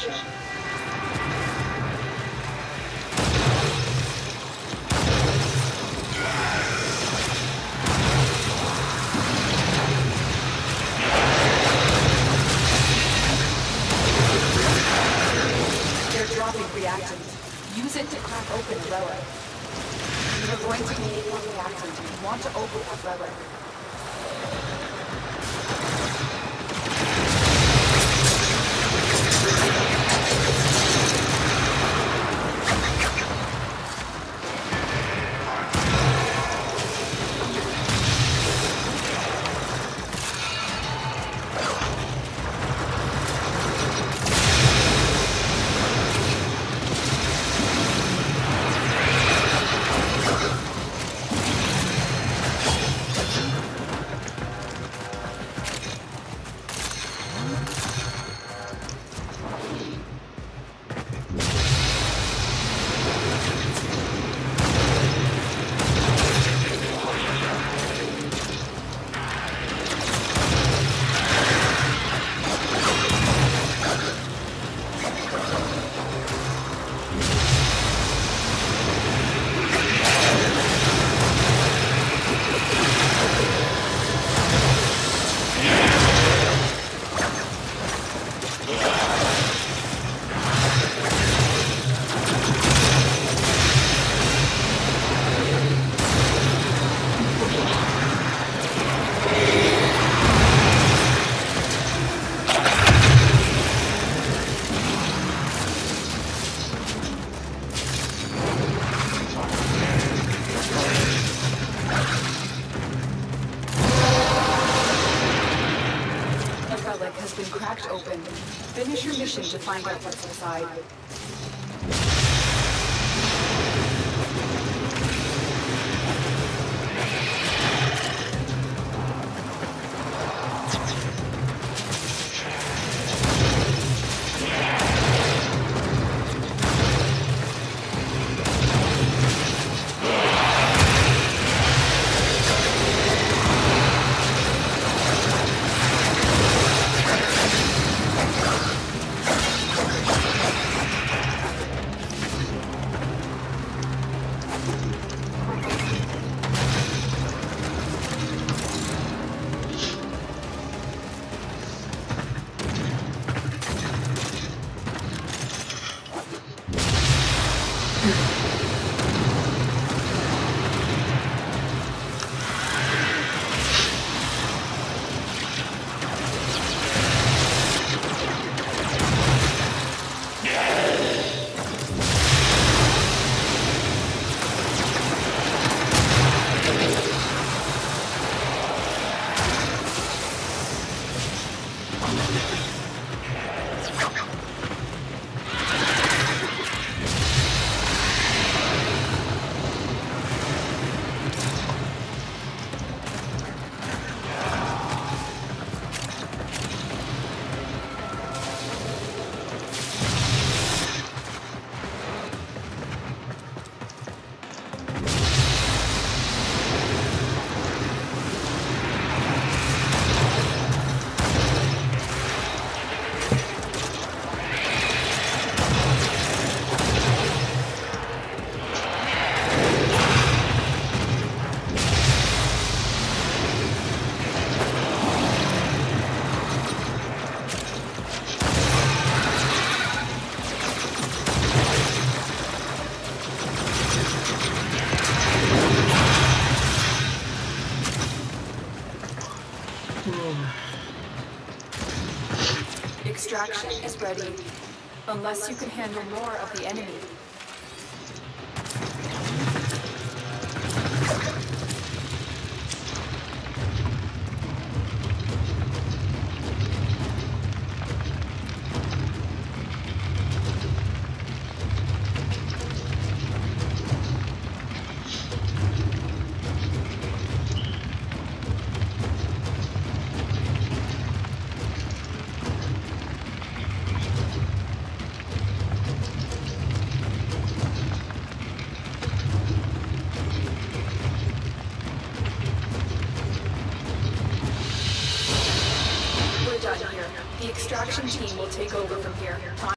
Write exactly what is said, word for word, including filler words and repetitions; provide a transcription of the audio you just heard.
Russia. They're dropping reactants. Use it to crack open a relic. You are going to need more reactants. You want to open a relic. Finish your mission to find out what's inside. Extraction is ready, unless you can handle more of the enemy. The extraction team will take over from here.